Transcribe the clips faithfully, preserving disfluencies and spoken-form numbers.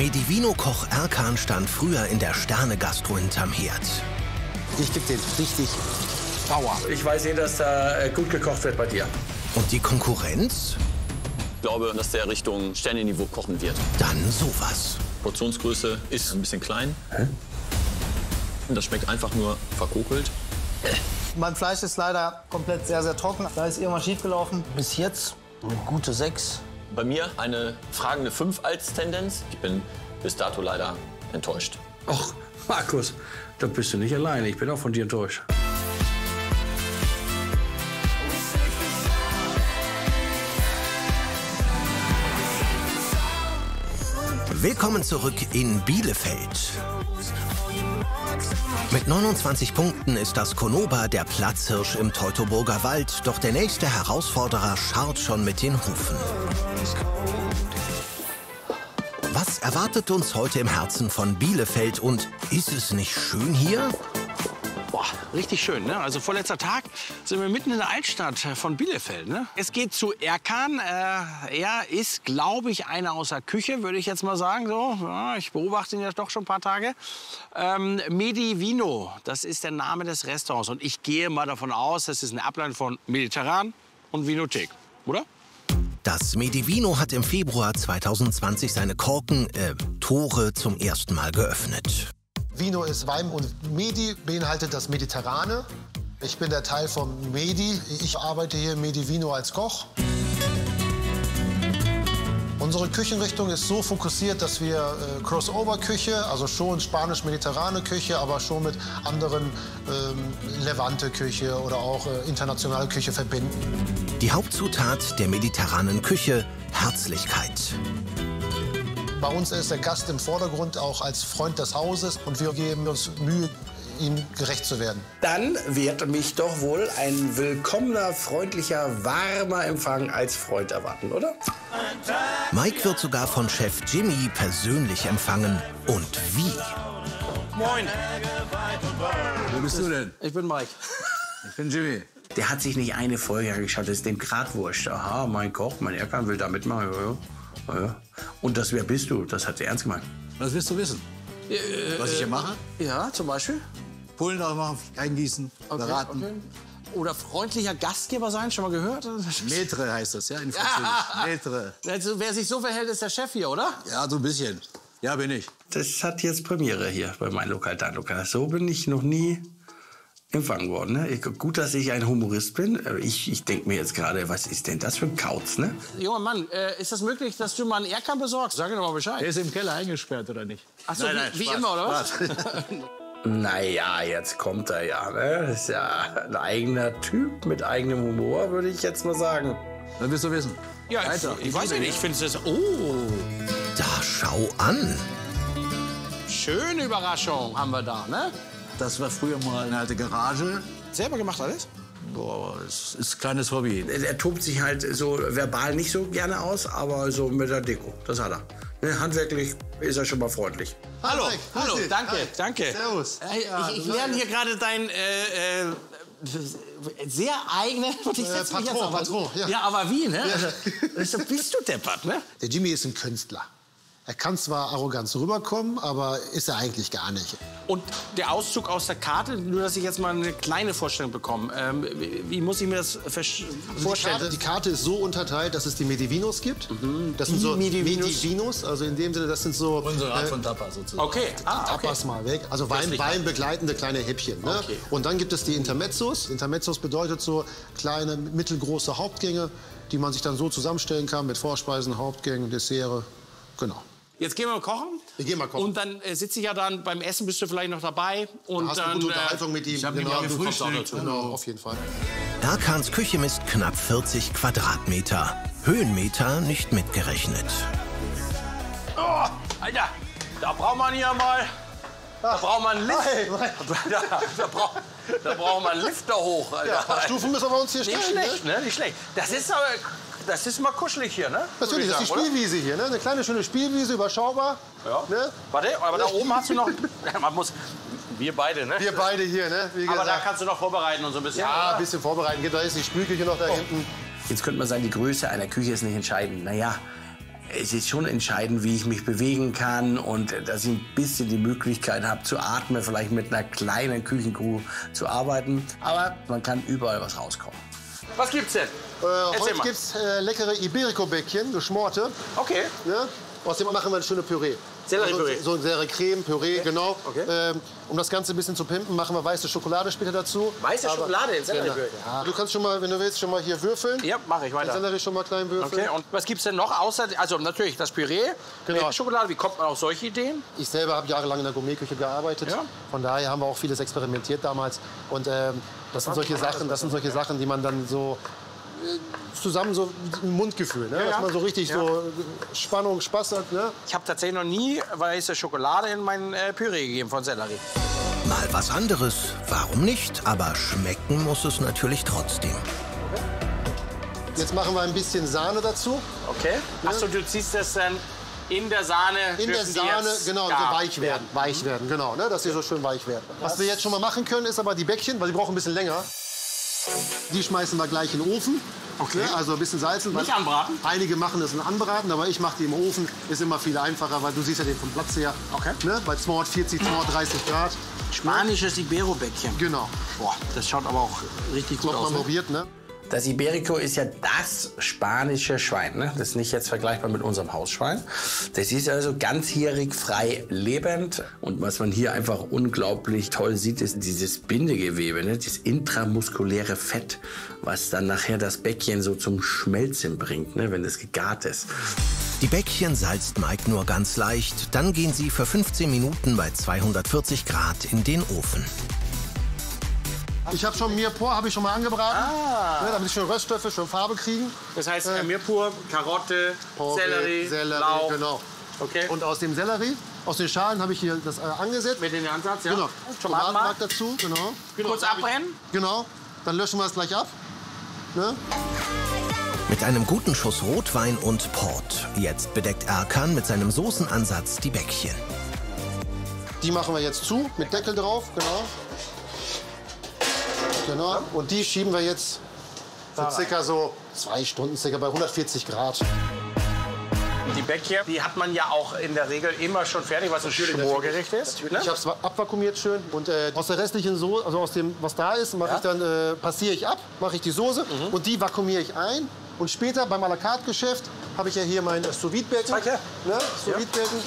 Medivino-Koch Erkan stand früher in der Sterne-Gastro hinterm Herd. Ich gebe dir richtig Power. Ich weiß eh, dass da gut gekocht wird bei dir. Und die Konkurrenz? Ich glaube, dass der Richtung Sternenniveau kochen wird. Dann sowas. Portionsgröße ist ein bisschen klein. Hä? Das schmeckt einfach nur verkokelt. Mein Fleisch ist leider komplett sehr, sehr trocken. Da ist irgendwas schiefgelaufen. Bis jetzt eine gute sechs. Bei mir eine fragende fünf als Tendenz. Ich bin bis dato leider enttäuscht. Och, Markus, da bist du nicht alleine. Ich bin auch von dir enttäuscht. Willkommen zurück in Bielefeld. Mit neunundzwanzig Punkten ist das Konoba der Platzhirsch im Teutoburger Wald, doch der nächste Herausforderer scharrt schon mit den Hufen. Was erwartet uns heute im Herzen von Bielefeld und ist es nicht schön hier? Boah, richtig schön, ne? Also vorletzter Tag sind wir mitten in der Altstadt von Bielefeld, ne? Es geht zu Erkan. Äh, er ist, glaube ich, einer aus der Küche, würde ich jetzt mal sagen. So, ja, ich beobachte ihn ja doch schon ein paar Tage. Ähm, Medivino, das ist der Name des Restaurants. Und ich gehe mal davon aus, das ist eine Ableitung von Mediterran und Vinothek, oder? Das Medivino hat im Februar zweitausendzwanzig seine Korken, äh, Tore zum ersten Mal geöffnet. Vino ist Wein und Medi beinhaltet das Mediterrane. Ich bin der Teil von Medi. Ich arbeite hier im Medivino als Koch. Unsere Küchenrichtung ist so fokussiert, dass wir äh, Crossover-Küche, also schon spanisch-mediterrane Küche, aber schon mit anderen ähm, Levante-Küche oder auch äh, internationale Küche verbinden. Die Hauptzutat der mediterranen Küche, Herzlichkeit. Bei uns ist der Gast im Vordergrund auch als Freund des Hauses und wir geben uns Mühe, ihm gerecht zu werden. Dann wird mich doch wohl ein willkommener, freundlicher, warmer Empfang als Freund erwarten, oder? Mike wird sogar von Chef Jimmy persönlich empfangen. Und wie? Moin! Wer bist du denn? Ich bin Mike. Ich bin Jimmy. Der hat sich nicht eine Folge angeschaut, das ist dem grad wurscht. Aha, mein Koch, mein Erkan will da mitmachen. Ja. Und das Wer bist du? Das hat sie ernst gemeint. Was willst du wissen? Äh, Was ich hier mache? Ja, zum Beispiel? Pullen aufmachen, eingießen, okay, beraten. Okay. Oder freundlicher Gastgeber sein, schon mal gehört? Maître heißt das, ja, in Französisch. Maître. Also, wer sich so verhält, ist der Chef hier, oder? Ja, so ein bisschen. Ja, bin ich. Das hat jetzt Premiere hier bei meinem Lokal, dein Lokal. So bin ich noch nie empfangen worden. Ne? Ich, gut, dass ich ein Humorist bin. Ich, ich denke mir jetzt gerade, was ist denn das für ein Kauz? Ne? Junger Mann, äh, ist das möglich, dass du mal einen Erkan besorgst? Sag doch mal Bescheid. Der ist im Keller eingesperrt, oder nicht? Ach so, nein, nein, wie, Spaß, wie immer, oder was? Naja, jetzt kommt er ja. Ne? Das ist ja ein eigener Typ mit eigenem Humor, würde ich jetzt mal sagen. Dann willst du wissen. Ja, Alter, ich, ich weiß nicht. Ich finde es... Oh! Da schau an! Schöne Überraschung haben wir da, ne? Das war früher mal eine alte Garage. Selber gemacht alles? Boah, es ist ein kleines Hobby. Er tobt sich halt so verbal nicht so gerne aus, aber so mit der Deko, das hat er. Handwerklich ist er schon mal freundlich. Hallo, Patrick, hallo, Patrick. Danke, hi. Danke. Servus. Ich, ich lerne hier gerade dein äh, äh, sehr eigene... Ich äh, Patron, Patron, ja. Ja, aber wie, ne? Ja. Bist du deppert, ne? Der Jimmy ist ein Künstler. Er kann zwar arrogant rüberkommen, aber ist er eigentlich gar nicht. Und der Auszug aus der Karte, nur dass ich jetzt mal eine kleine Vorstellung bekomme. Ähm, wie muss ich mir das vorstellen? Die Karte, die Karte ist so unterteilt, dass es die Medivinos gibt. Mhm. Das die sind so Medivinos. Medivinos, also in dem Sinne, das sind so... Unsere Art äh, von Tapas sozusagen. Okay, ah, okay. Tapas mal weg. Also Wein, weinbegleitende kleine Häppchen. Ne? Okay. Und dann gibt es die Intermezzos. Intermezzos bedeutet so kleine, mittelgroße Hauptgänge, die man sich dann so zusammenstellen kann mit Vorspeisen, Hauptgängen, Dessert. Genau. Jetzt gehen wir mal kochen. Wir gehen mal kochen. Und dann äh, sitze ich ja dann beim Essen, bist du vielleicht noch dabei. Und da hast du eine gute Unterhaltung mit ihm. Ich habe genau, auch dazu. Genau, auf jeden Fall. Erkans Küche misst knapp vierzig Quadratmeter. Höhenmeter nicht mitgerechnet. Oh, Alter, da braucht man hier mal... Da braucht man einen Lift. Da, da, braucht, da braucht man einen Lifter hoch, Alter. Ja, ein paar Stufen müssen wir uns hier stellen. Nicht schlecht, ne? Nicht schlecht. Das ist aber... Das ist mal kuschelig hier, ne? Natürlich, das ist die Spielwiese hier, ne? Eine kleine, schöne Spielwiese, überschaubar. Ja. Ne? Warte, aber da oben hast du noch... Man muss... Wir beide, ne? Wir beide hier, ne? Wie gesagt. Aber da kannst du noch vorbereiten und so ein bisschen... Ja, oder? Ein bisschen vorbereiten. Da ist die Spülküche noch da oh. hinten. Jetzt könnte man sagen, die Größe einer Küche ist nicht entscheidend. Naja, es ist schon entscheidend, wie ich mich bewegen kann und dass ich ein bisschen die Möglichkeit habe zu atmen, vielleicht mit einer kleinen Küchencrew zu arbeiten. Aber man kann überall was rauskommen. Was gibt's denn? Äh, heute mal. gibt's äh, leckere Iberico-Bäckchen, geschmorte. Okay. Ja? Aus dem machen wir eine schöne Püree. Sellerie-Püree. So, so ein Sellerie-Creme-Püree, okay. Genau. Okay. Ähm, um das Ganze ein bisschen zu pimpen, machen wir weiße Schokolade später dazu. Weiße Aber, Schokolade in Sellerie-Püree? Ja. Du kannst schon mal, wenn du willst, schon mal hier würfeln. Ja, mache ich weiter. Den Sellerie schon mal klein würfeln. Okay. Und was gibt's denn noch außer, also natürlich das Püree, genau. Mit Schokolade. Wie kommt man auf solche Ideen? Ich selber habe jahrelang in der Gourmetküche gearbeitet. Ja. Von daher haben wir auch vieles experimentiert damals. Und ähm, das sind solche Sachen, das sind solche Sachen, die man dann so zusammen so ein Mundgefühl, ne? Ja, ja. Dass man so richtig ja. so Spannung, Spaß hat. Ne? Ich habe tatsächlich noch nie weiße Schokolade in mein äh, Püree gegeben von Sellerie. Mal was anderes, warum nicht? Aber schmecken muss es natürlich trotzdem. Jetzt machen wir ein bisschen Sahne dazu. Okay. Ne? Achso, du ziehst das dann in der Sahne. In der Sahne, genau, so weich werden. Weich werden, genau, ne? Dass sie so schön weich werden. Was wir jetzt schon mal machen können, ist aber die Bäckchen, weil die brauchen ein bisschen länger. Die schmeißen wir gleich in den Ofen. Okay. Also ein bisschen salzen. Nicht anbraten? Einige machen das in Anbraten, aber ich mache die im Ofen. Ist immer viel einfacher, weil du siehst ja den vom Platz her. Okay. Ne? Bei zweihundertvierzig, zweihundertdreißig Grad. Spanisches Ibero-Bäckchen. Genau. Boah, das schaut aber auch richtig gut aus. Mal probiert, ne? Das Iberico ist ja das spanische Schwein. Ne? Das ist nicht jetzt vergleichbar mit unserem Hausschwein. Das ist also ganzjährig frei lebend. Und was man hier einfach unglaublich toll sieht, ist dieses Bindegewebe, ne? Das intramuskuläre Fett, was dann nachher das Bäckchen so zum Schmelzen bringt, ne? Wenn es gegart ist. Die Bäckchen salzt Mike nur ganz leicht. Dann gehen sie für fünfzehn Minuten bei zweihundertvierzig Grad in den Ofen. Ich habe schon Mirpur, habe ich schon mal angebraten, ah. ja, damit ich schon Röststoffe, schon Farbe kriegen. Das heißt äh, Mirpur, Karotte, Porke, Sellerie, Sellerie, Lauch. Genau. Okay. Und aus dem Sellerie, aus den Schalen habe ich hier das äh, angesetzt. Mit dem Ansatz, ja. Genau. Tomatenmark dazu, genau. genau. Kurz abbrennen. Genau. Dann löschen wir es gleich ab. Ne? Mit einem guten Schuss Rotwein und Port. Jetzt bedeckt Erkan mit seinem Soßenansatz die Bäckchen. Die machen wir jetzt zu, mit Deckel drauf, genau. Genau. Und die schieben wir jetzt für circa so zwei Stunden, circa bei hundertvierzig Grad. Die Bäckchen, die hat man ja auch in der Regel immer schon fertig, was ein Schmorgericht ist. Ne? Ich habe es abvakuumiert schön und äh, aus der restlichen Soße, also aus dem, was da ist, mache ja. ich dann äh, passiere ich ab, mache ich die Soße mhm. und die vakuumiere ich ein. Und später beim à la carte Geschäft habe ich ja hier mein Sous-Vide-Becken. Okay. Ne? Sous-Vide-Becken.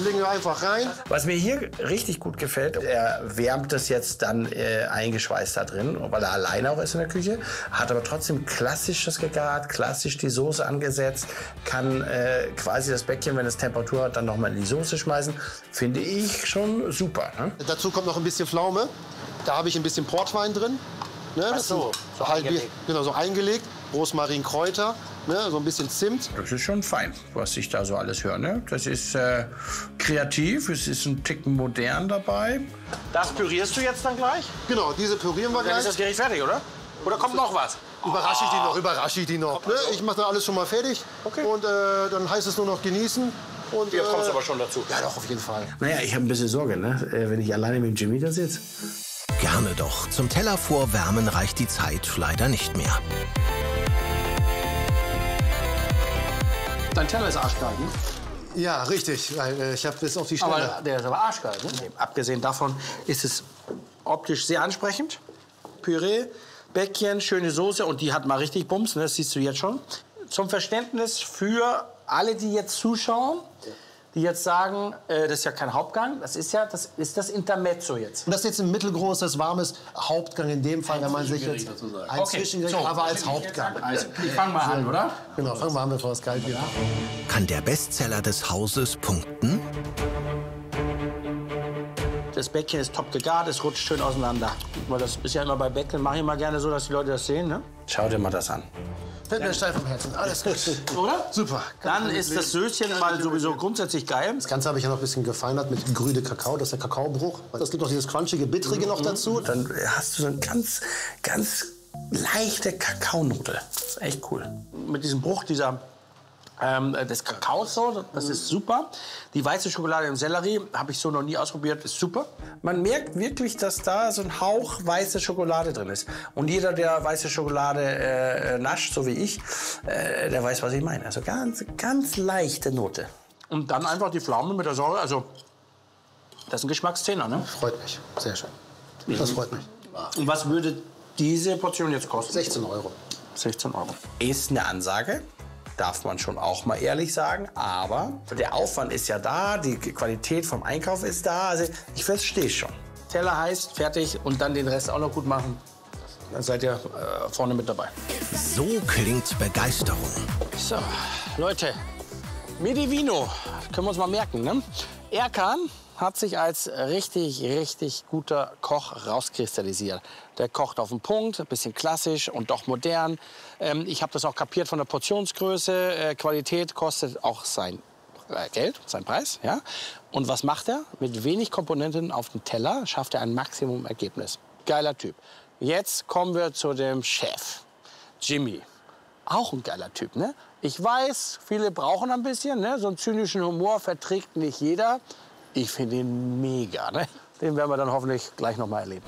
Legen wir einfach rein. Was mir hier richtig gut gefällt, er wärmt das jetzt dann äh, eingeschweißt da drin, weil er alleine auch ist in der Küche, hat aber trotzdem klassisch das gegart, klassisch die Soße angesetzt, kann äh, quasi das Bäckchen, wenn es Temperatur hat, dann nochmal in die Soße schmeißen. Finde ich schon super. Ne? Dazu kommt noch ein bisschen Pflaume. Da habe ich ein bisschen Portwein drin. Ne? Ach so, so, so eingelegt. Genau, so eingelegt. Rosmarinkräuter, ne, so ein bisschen Zimt. Das ist schon fein, was ich da so alles höre. Ne? Das ist äh, kreativ, es ist ein Ticken modern dabei. Das pürierst du jetzt dann gleich? Genau, diese pürieren wir dann gleich. Dann ist das Gericht fertig, oder? Oder kommt noch was? Überrasche ich die noch, überrasche ich die noch. Ne? Ich mache da alles schon mal fertig okay. und äh, dann heißt es nur noch genießen. Und, jetzt äh, kommst du aber schon dazu. Ja, doch, auf jeden Fall. Naja, ich habe ein bisschen Sorge, ne? Wenn ich alleine mit dem Jimmy da sitze. Gerne doch. Zum Teller vorwärmen reicht die Zeit leider nicht mehr. Dein Teller ist arschgeil, ne? Ja, richtig. Ich habe das auf die Schnelle. Aber der ist aber arschgeil, ne? Nee, abgesehen davon ist es optisch sehr ansprechend. Püree, Bäckchen, schöne Soße und die hat mal richtig Bums, ne? Das siehst du jetzt schon. Zum Verständnis für alle, die jetzt zuschauen, die jetzt sagen, äh, das ist ja kein Hauptgang, das ist ja das, ist das Intermezzo jetzt. Und das ist jetzt ein mittelgroßes, warmes Hauptgang in dem Fall, wenn man sich jetzt ein okay. Zwischengericht, so, aber als Hauptgang. Also, ich fange mal an, oder? Genau, fangen wir an, bevor es kalt wird. Kann der Bestseller des Hauses punkten? Das Bäckchen ist top gegart, es rutscht schön auseinander. Weil das ist ja immer bei Bäckchen, mache ich immer gerne so, dass die Leute das sehen, ne? Schau dir mal das an. Fällt mir steif am Herzen. Alles gut. Oder? Super. Dann ist das Söschen mal sowieso grundsätzlich geil. Das Ganze habe ich ja noch ein bisschen gefeinert mit grünem Kakao. Das ist der Kakaobruch. Das gibt noch dieses crunchige, bittrige noch dazu. Dann hast du so eine ganz, ganz leichte Kakaonudel. Das ist echt cool. Mit diesem Bruch, dieser Ähm, das Kakaos so, das ist super. Die weiße Schokolade im Sellerie habe ich so noch nie ausprobiert, ist super. Man merkt wirklich, dass da so ein Hauch weiße Schokolade drin ist. Und jeder, der weiße Schokolade äh, nascht, so wie ich, äh, der weiß, was ich meine. Also ganz, ganz leichte Note. Und dann einfach die Pflaumen mit der Säure, also das ist ein Geschmackszehner, ne? Freut mich, sehr schön. Das freut mich. Und was würde diese Portion jetzt kosten? sechzehn Euro. sechzehn Euro. Ist eine Ansage. Darf man schon auch mal ehrlich sagen, aber der Aufwand ist ja da, die Qualität vom Einkauf ist da, also ich verstehe schon. Teller heißt, fertig und dann den Rest auch noch gut machen, dann seid ihr äh, vorne mit dabei. So klingt Begeisterung. So, Leute, Medivino, können wir uns mal merken, ne? Erkan hat sich als richtig, richtig guter Koch rauskristallisiert. Der kocht auf den Punkt, ein bisschen klassisch und doch modern. Ähm, ich habe das auch kapiert von der Portionsgröße. Äh, Qualität kostet auch sein äh, Geld, sein Preis. Ja? Und was macht er? Mit wenig Komponenten auf dem Teller schafft er ein Maximumergebnis. Geiler Typ. Jetzt kommen wir zu dem Chef, Jimmy. Auch ein geiler Typ, ne? Ich weiß, viele brauchen ein bisschen, ne? So einen zynischen Humor verträgt nicht jeder. Ich finde ihn mega, ne? Den werden wir dann hoffentlich gleich noch mal erleben.